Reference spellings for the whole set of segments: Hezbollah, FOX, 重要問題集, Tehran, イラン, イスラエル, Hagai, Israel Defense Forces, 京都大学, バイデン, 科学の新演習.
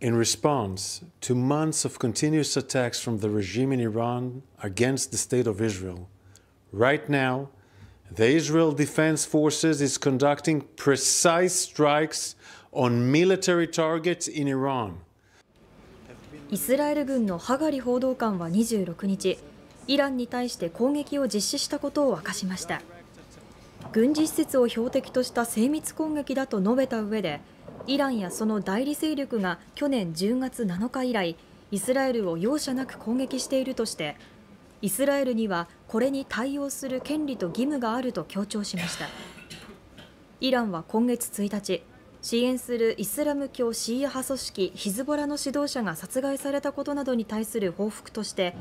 In response to months of continuous attacks from the regime in Iran against the state of Israel, right now, the Israel Defense Forces is conducting precise strikes on military targets in Iran. イスラエル軍のハガリ報道官は26日、イランに対して攻撃を実施したことを明かしました。軍事施設を標的とした精密攻撃だと述べた上で、イランやその代理勢力が去年10月7日以来、イスラエルを容赦なく攻撃しているとして、イスラエルにはこれに対応する権利と義務があると強調しました。イランは今月1日、支援するイスラム教シーア派組織ヒズボラの指導者が殺害されたことなどに対する報復として、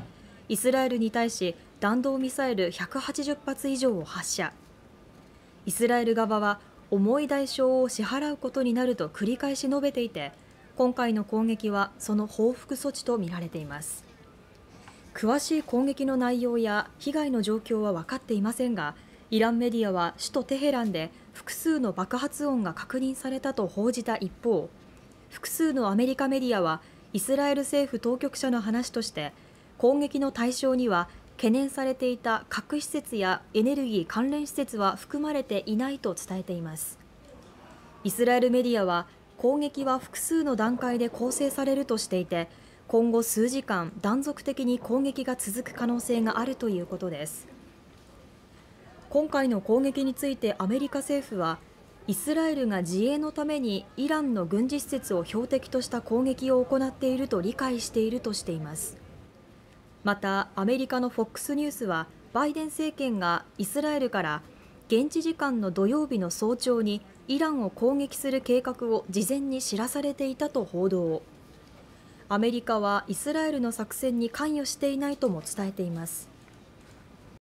イスラエルに対し弾道ミサイル180発以上を発射。イスラエル側は重い代償を支払うことになると繰り返し述べていて、今回の攻撃はその報復措置とみられています。詳しい攻撃の内容や被害の状況は分かっていませんが、イランメディアは首都テヘランで複数の爆発音が確認されたと報じた一方、複数のアメリカメディアはイスラエル政府当局者の話として、攻撃の対象には懸念されていた核施設やエネルギー関連施設は含まれていないと伝えています。イスラエルメディアは攻撃は複数の段階で構成されるとしていて、今後数時間断続的に攻撃が続く可能性があるということです。今回の攻撃についてアメリカ政府は、イスラエルが自衛のためにイランの軍事施設を標的とした攻撃を行っていると理解しているとしています。また、アメリカの FOX ニュースは、バイデン政権がイスラエルから現地時間の土曜日の早朝にイランを攻撃する計画を事前に知らされていたと報道。アメリカはイスラエルの作戦に関与していないとも伝えています。